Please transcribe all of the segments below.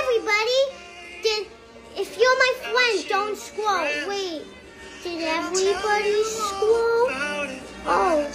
everybody! If you're my friend, don't squall. Wait, did everybody squall? Oh.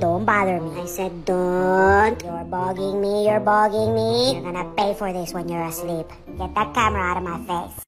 Don't bother me. I said don't. You're bogging me, you're bogging me. You're gonna pay for this when you're asleep. Get that camera out of my face.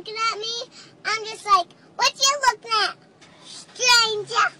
looking at me, I'm just like, what you looking at, stranger?